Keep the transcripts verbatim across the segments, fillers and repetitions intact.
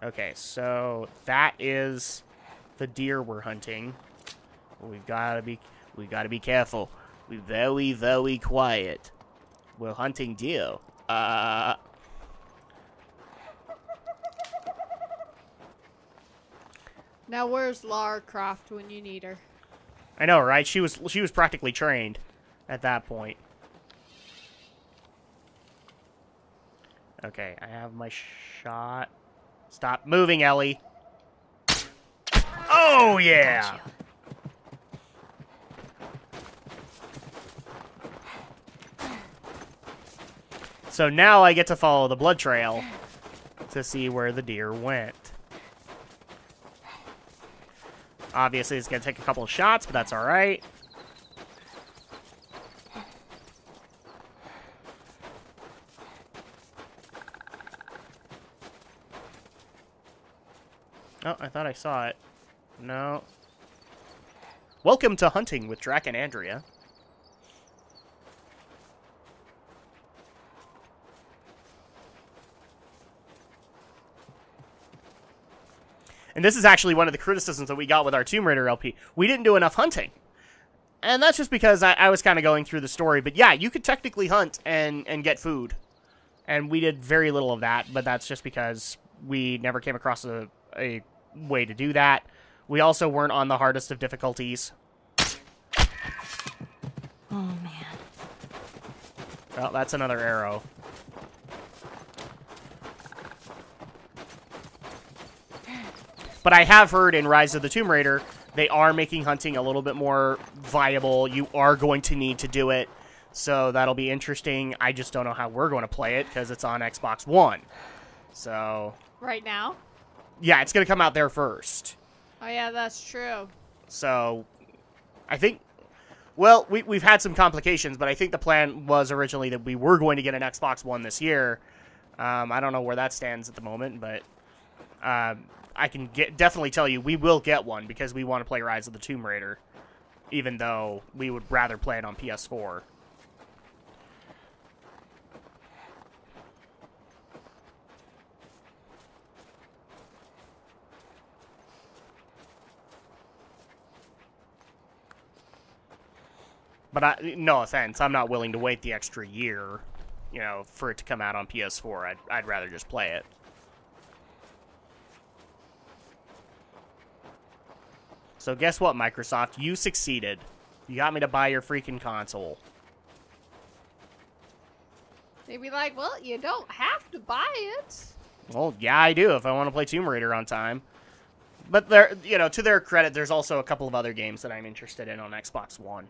Okay, so that is the deer we're hunting. We've gotta be we gotta be careful. We're very, very quiet. We're hunting deer. Uh Now where's Lara Croft when you need her? I know, right? She was she was practically trained at that point. Okay, I have my shot. Stop moving, Ellie. Oh yeah. So now I get to follow the blood trail to see where the deer went. Obviously, it's going to take a couple of shots, but that's all right. Oh, I thought I saw it. No. Welcome to hunting with Drak and Andrea. And this is actually one of the criticisms that we got with our Tomb Raider L P. We didn't do enough hunting. And that's just because I, I was kind of going through the story. But yeah, you could technically hunt and, and get food. And we did very little of that. But that's just because we never came across a, a way to do that. We also weren't on the hardest of difficulties. Oh, man. Well, that's another arrow. But I have heard in Rise of the Tomb Raider, they are making hunting a little bit more viable. You are going to need to do it. So that'll be interesting. I just don't know how we're going to play it because it's on Xbox One. So. Right now? Yeah, it's going to come out there first. Oh, yeah, that's true. So I think, well, we, we've had some complications, but I think the plan was originally that we were going to get an Xbox One this year. Um, I don't know where that stands at the moment, but. Um, I can get, definitely tell you we will get one because we want to play Rise of the Tomb Raider, even though we would rather play it on P S four. But I, no offense, I'm not willing to wait the extra year, you know, for it to come out on P S four. I'd, I'd rather just play it. So guess what, Microsoft? You succeeded. You got me to buy your freaking console. They'd be like, well, you don't have to buy it. Well, yeah, I do if I want to play Tomb Raider on time. But, they're, you know, to their credit, there's also a couple of other games that I'm interested in on Xbox One.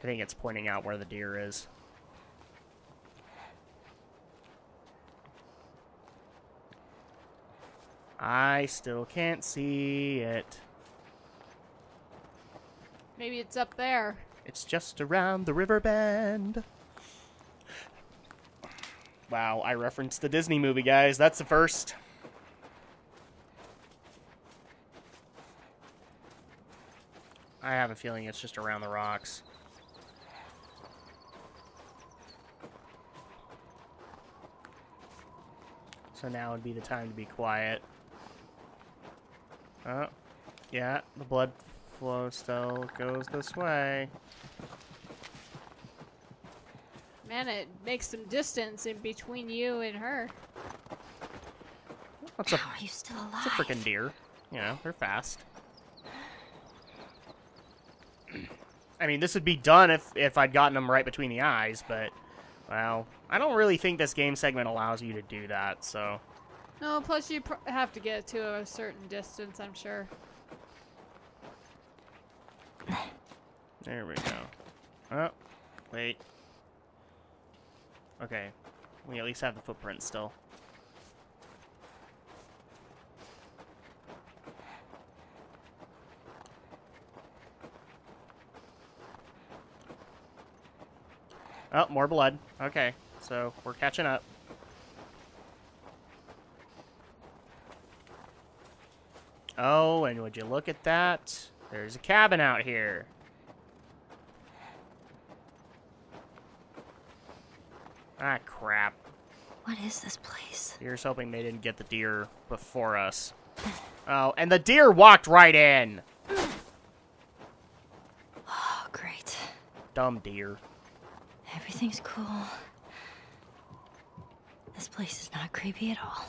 I think it's pointing out where the deer is. I still can't see it. Maybe it's up there. It's just around the river bend. Wow, I referenced the Disney movie, guys. That's the first. I have a feeling it's just around the rocks. So now would be the time to be quiet. Oh, yeah, the blood flow still goes this way. Man, it makes some distance in between you and her. What's a, How are you still alive? It's a freaking deer. You know, they're fast. I mean, this would be done if, if I'd gotten them right between the eyes, but, well, I don't really think this game segment allows you to do that, so... No, plus you pr have to get to a certain distance, I'm sure. There we go. Oh, wait. Okay. We at least have the footprint still. Oh, more blood. Okay, so we're catching up. Oh, and would you look at that? There's a cabin out here. Ah, crap. What is this place? Here's hoping they didn't get the deer before us. Oh, and the deer walked right in! Oh, great. Dumb deer. Everything's cool. This place is not creepy at all.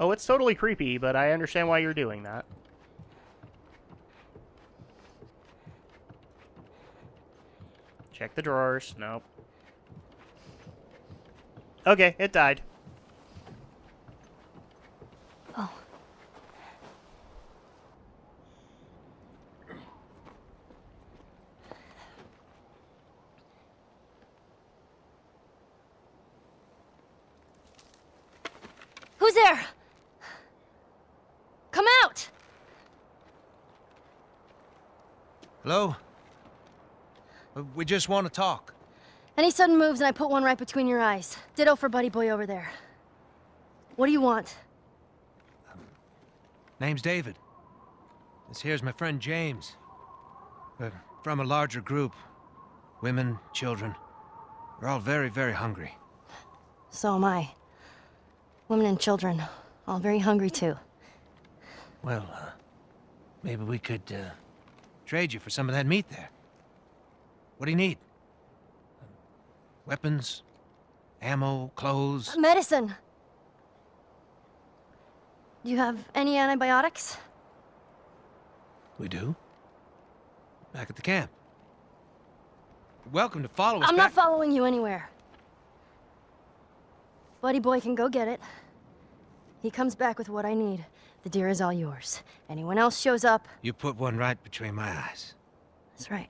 Oh, it's totally creepy, but I understand why you're doing that. Check the drawers. Nope. Okay, it died. Oh. Who's there? Come out! Hello? We just want to talk. Any sudden moves and I put one right between your eyes. Ditto for Buddy Boy over there. What do you want? Um, name's David. This here's my friend James. We're from a larger group. Women, children. We're all very, very hungry. So am I. Women and children. All very hungry too. Well, uh, maybe we could uh, trade you for some of that meat there. What do you need? Weapons, ammo, clothes... Medicine! Do you have any antibiotics? We do. Back at the camp. You're welcome to follow us I'm back. Not following you anywhere. Buddy Boy can go get it. He comes back with what I need. The deer is all yours. Anyone else shows up... You put one right between my eyes. That's right.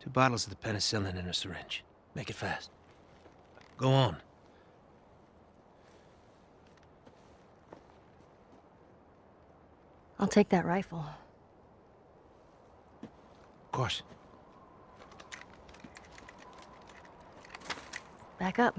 Two bottles of the penicillin in a syringe. Make it fast. Go on. I'll take that rifle. Of course. Back up.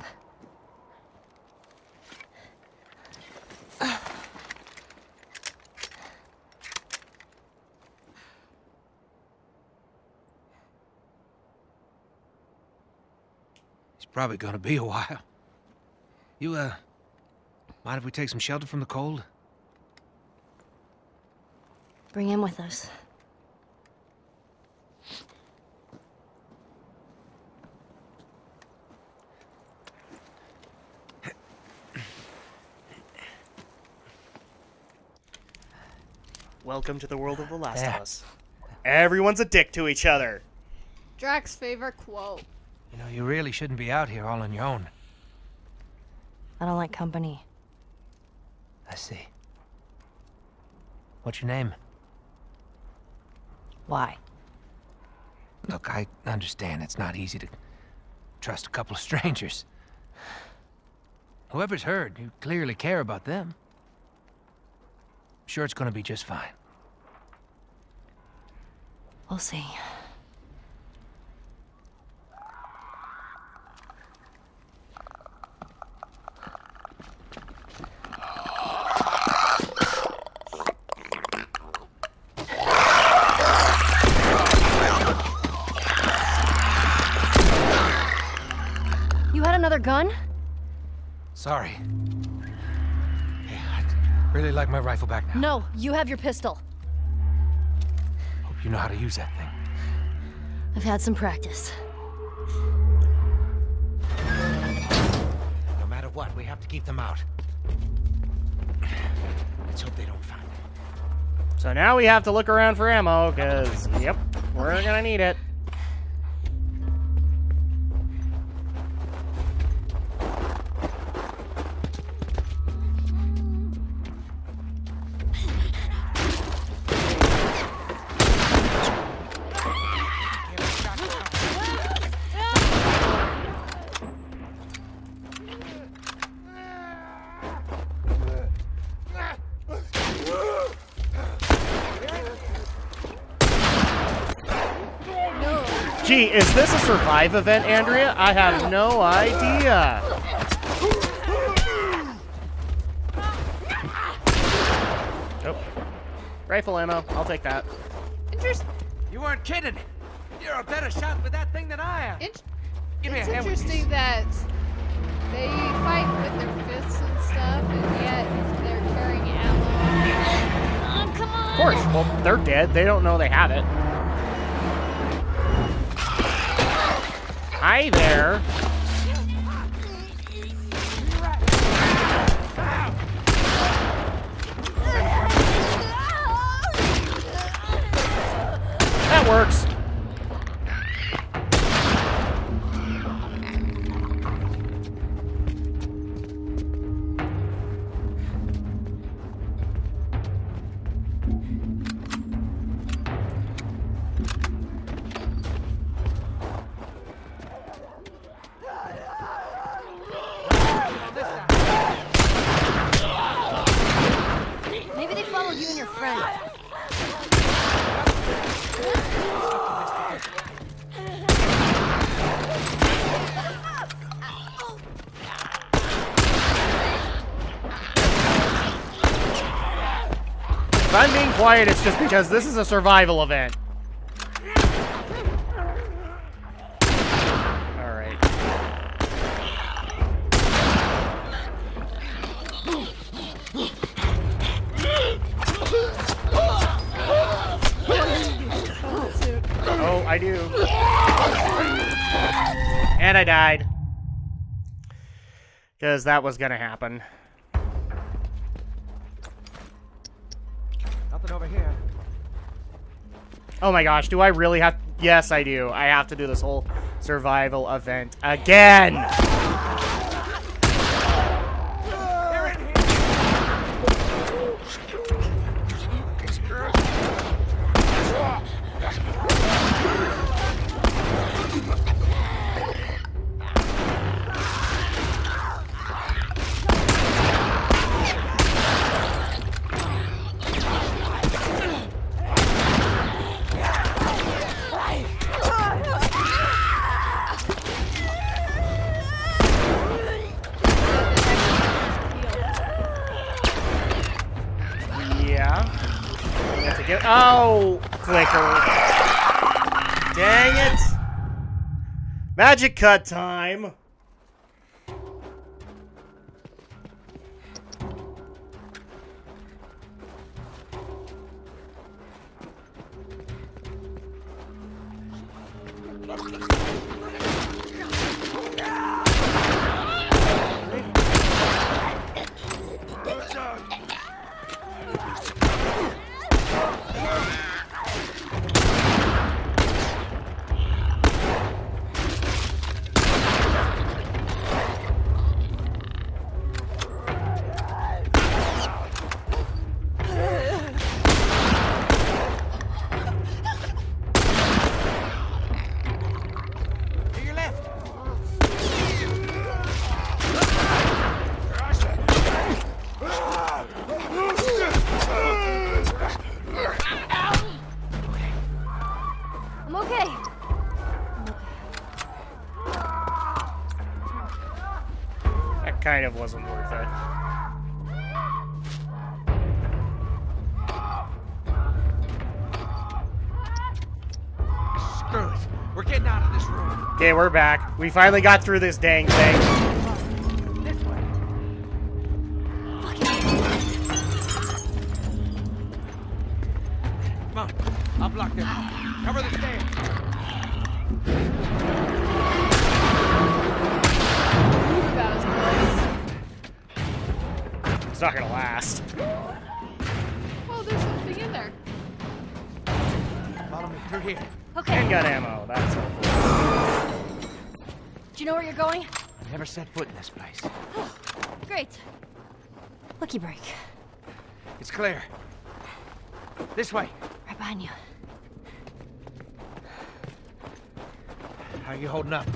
Probably gonna be a while. You, uh, mind if we take some shelter from the cold? Bring him with us. Welcome to the world of The Last of Us. Everyone's a dick to each other. Drak's favorite quote. You know, you really shouldn't be out here all on your own. I don't like company. I see. What's your name? Why? Look, I understand it's not easy to trust a couple of strangers. Whoever's heard, you clearly care about them. I'm sure it's gonna be just fine. We'll see. Gun? Sorry. Hey, I'd really like my rifle back now. No, you have your pistol. Hope you know how to use that thing. I've had some practice. No matter what, we have to keep them out. Let's hope they don't find them. So now we have to look around for ammo, because, yep, we're okay. Gonna need it. Gee, is this a survive event, Andrea? I have no idea. Oh. Rifle ammo. I'll take that. Interest You weren't kidding. You're a better shot with that thing than I am. It, Give me it's a hand interesting with that they fight with their fists and stuff, and yet they're carrying ammo. Oh, come on! Of course. Well, they're dead. They don't know they had it. Hi there. That works. Quiet, it's just because this is a survival event. Alright. Oh, I do. And I died. Because that was gonna happen. Oh my gosh, do I really have... Yes, I do. I have to do this whole survival event again! Oh, clicker. Dang it. Magic cut time. Kind of wasn't worth it. Screw it. We're getting out of this room. Okay, we're back. We finally got through this dang thing. Set foot in this place. Oh, great. Lucky break. It's clear. This way. Right behind you. How are you holding up?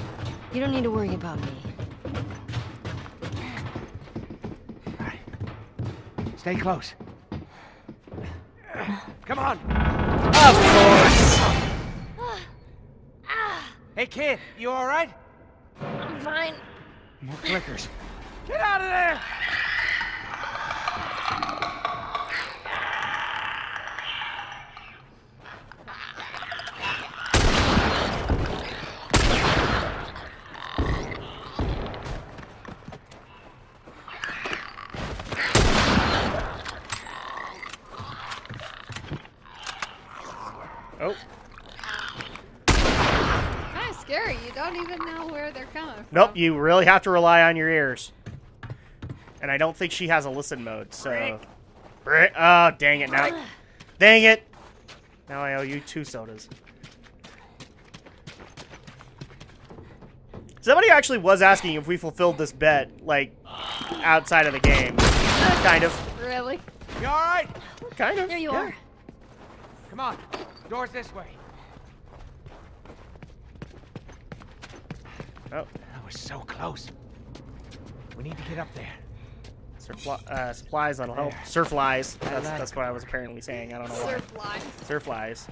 You don't need to worry about me. All right. Stay close. Come on. Of course. Hey kid, you all right? I'm fine. More clickers. Get out of there! Oh. Kind of scary. You don't even know where they're coming from. Nope, you really have to rely on your ears. And I don't think she has a listen mode, so... Brick. Oh, dang it. Now. Dang it! Now I owe you two sodas. Somebody actually was asking if we fulfilled this bet, like, outside of the game. Kind of. Really? You alright? Kind of. There you yeah. are. Come on. Door's this way. Oh. That was so close. We need to get up there. Surfli uh, supplies that'll help. Surflies. That's, that's what I was apparently saying. I don't know why. Surflies.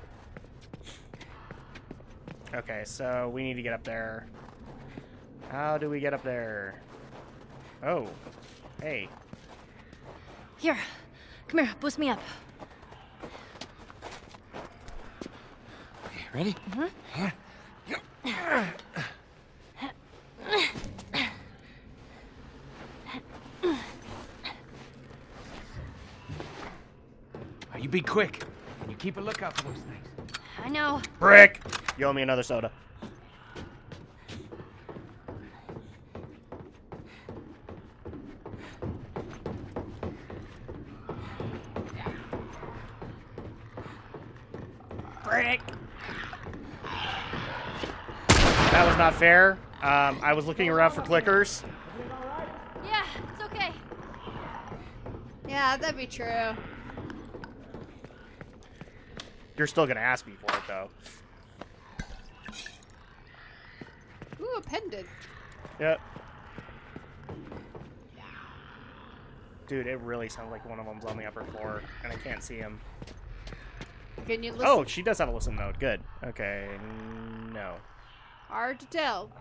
Surflies. Okay, so we need to get up there. How do we get up there? Oh. Hey. Here. Come here. Boost me up. Okay, ready? Mm-hmm. Yeah. You be quick. You keep a lookout for those things. I know. Brick! You owe me another soda. Brick! That was not fair. Um, I was looking around for clickers. Yeah, it's okay. Yeah, that'd be true. You're still gonna ask me for it, though. Ooh, a pendant. Yep. Dude, it really sounds like one of them's on the upper floor, and I can't see him. Can you listen? Oh, she does have a listen mode. Good. Okay. No. Hard to tell.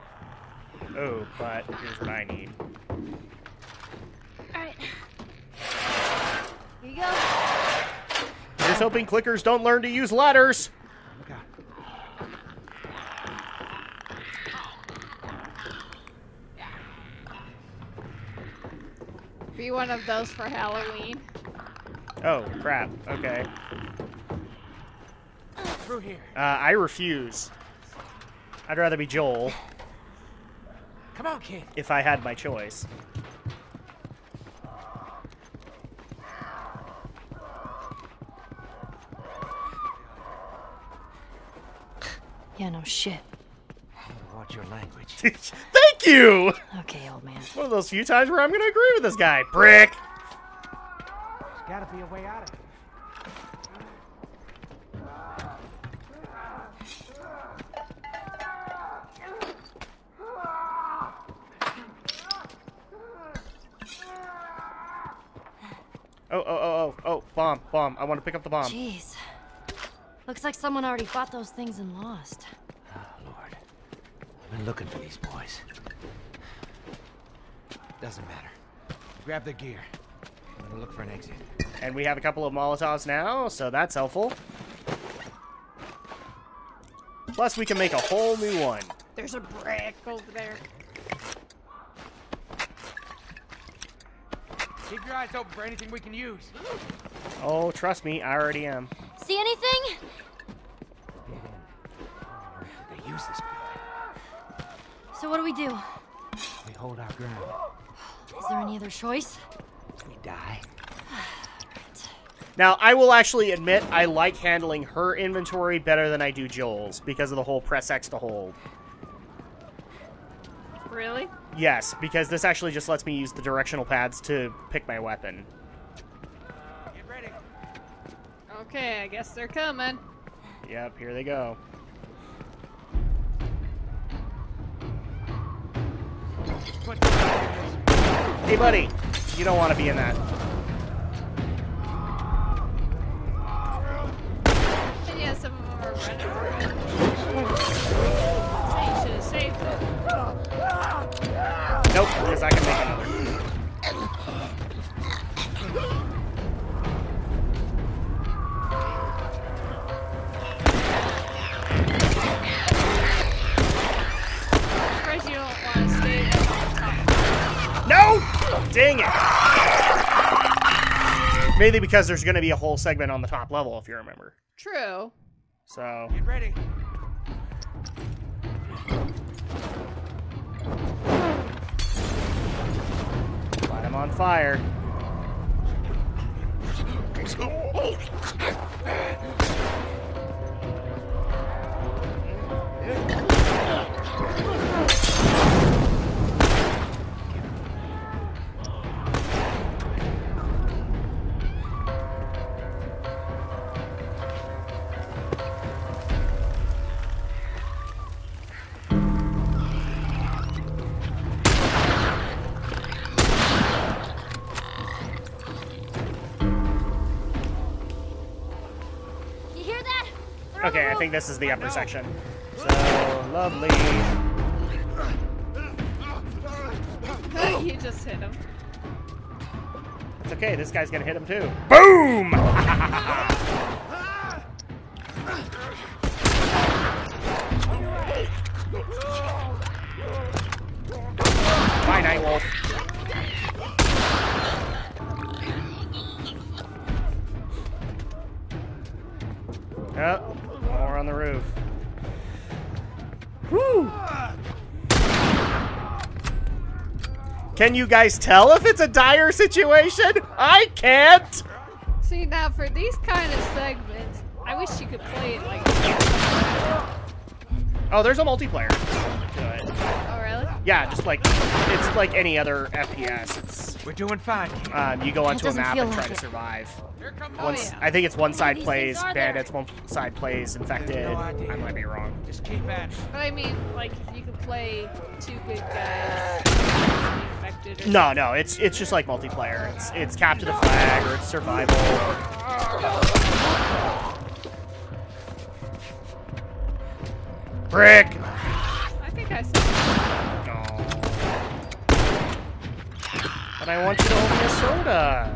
Oh, but here's what I need. All right. Here you go. Just hoping clickers don't learn to use ladders. Okay. Be one of those for Halloween. Oh crap! Okay. Through here. Uh, I refuse. I'd rather be Joel. Come on, kid. If I had my choice. Yeah, no shit. Watch your language. Thank you! Okay, old man. One of those few times where I'm gonna agree with this guy. Brick! There's gotta be a way out of it. Oh, oh, oh, oh, oh. Bomb, bomb. I want to pick up the bomb. Jeez. Looks like someone already fought those things and lost. Oh, Lord. I've been looking for these boys. Doesn't matter. Grab their gear. I'm gonna look for an exit. And we have a couple of Molotovs now, so that's helpful. Plus, we can make a whole new one. There's a brick over there. Keep your eyes open for anything we can use. Oh, trust me, I already am. See anything? They use this building. So what do we do? We hold our ground. Is there any other choice? We die. Right. Now, I will actually admit I like handling her inventory better than I do Joel's because of the whole press X to hold. Really? Yes, because this actually just lets me use the directional pads to pick my weapon. Okay, I guess they're coming. Yep, here they go. Hey, buddy, you don't want to be in that. And yeah, some of them are running around. Should have saved them. Nope, because I can make another. No! Dang it! Mainly because there's going to be a whole segment on the top level, if you remember. True. So get ready. Light him on fire. Okay, I think this is the upper section. So lovely. You just hit him. It's okay. This guy's gonna hit him too. Boom! Bye, Nightwolf. Oh. More on the roof. Woo! Can you guys tell if it's a dire situation? I can't! See, now for these kind of segments, I wish you could play it like that. Oh, there's a multiplayer. Good. Oh, really? Yeah, just like, it's like any other F P S. It's, We're doing fine. Um, you go onto a map and like try it. to survive. Once, oh, yeah. I think it's one side plays bandits, one side plays infected. No I might be wrong. Just keep at it. But I mean, like, if you could play two good guys, infected. Or no, no, it's it's just like multiplayer. It's it's capture the flag or it's survival. Brick. I think I saw. Oh. But I want you to hold me a soda.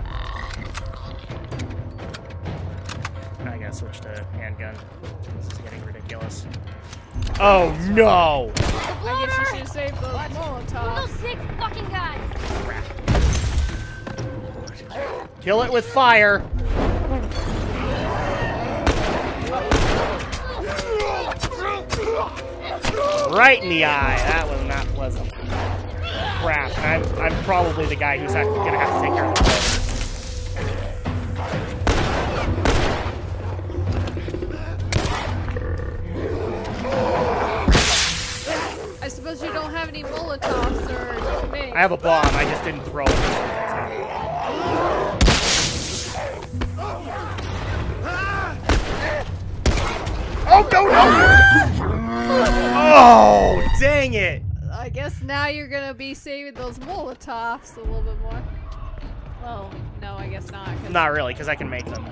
Switch to handgun. This is getting ridiculous. Oh no! I guess you should have saved those Molotovs. Those sick fucking guys. Kill it with fire. Right in the eye. That was not pleasant. Crap. I'm I'm probably the guy who's gonna have to take care of this. You don't have any Molotovs or anything. I have a bomb, I just didn't throw it. Oh, no, no! Oh, dang it! I guess now you're gonna be saving those Molotovs a little bit more. Well, no, I guess not. Cause not really, because I can make them.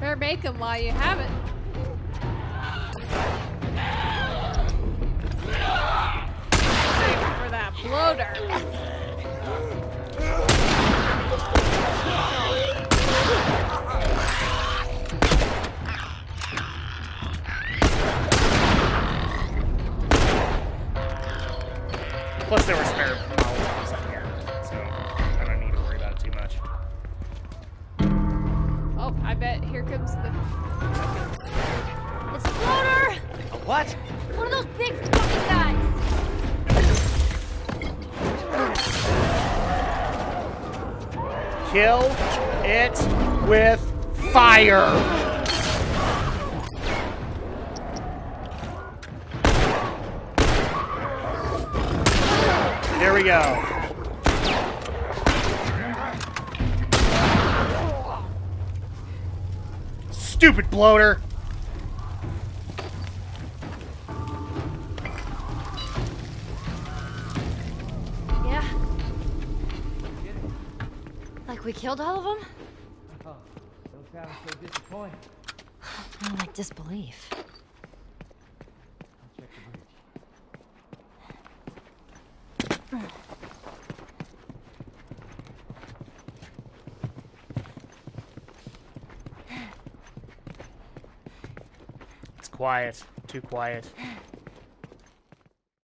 Better make them while you have it. Bloater. Plus, there were spare Molotovs up here, so I don't need to worry about it too much. Oh, I bet here comes the. It's a bloater! A what? One of those big fucking guys! Kill it with fire. There we go. Stupid bloater. We killed all of them? Oh, those guys are so disappointing. I'm like disbelief. I'll check the bridge. It's quiet. Too quiet.